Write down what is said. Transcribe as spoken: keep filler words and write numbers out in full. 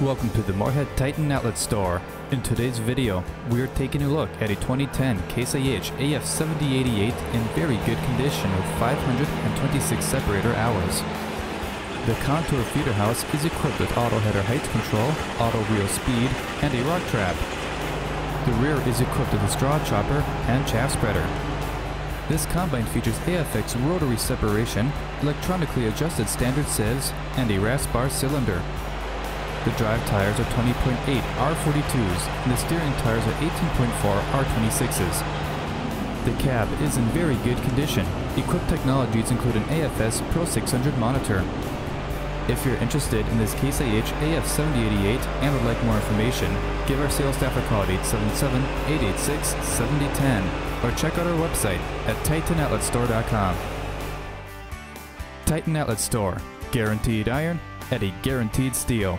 Welcome to the Moorhead Titan Outlet Store. In today's video, we are taking a look at a twenty ten Case I H A F seven oh eight eight in very good condition with five hundred twenty-six separator hours. The Contour Feeder House is equipped with Auto Header Height Control, Auto Wheel Speed, and a Rock Trap. The rear is equipped with a Straw Chopper and Chaff Spreader. This combine features A F X Rotary Separation, electronically adjusted standard sieves, and a RAS bar cylinder. The drive tires are twenty point eight R forty-twos, and the steering tires are eighteen point four R twenty-sixes. The cab is in very good condition. Equipped technologies include an A F S Pro six hundred monitor. If you're interested in this Case I H A F seven oh eight eight and would like more information, give our sales staff a call at eight seven seven, eight eight six, seven oh one oh or check out our website at Titan Outlet Store dot com. Titan Outlet Store. Guaranteed iron at a guaranteed steel.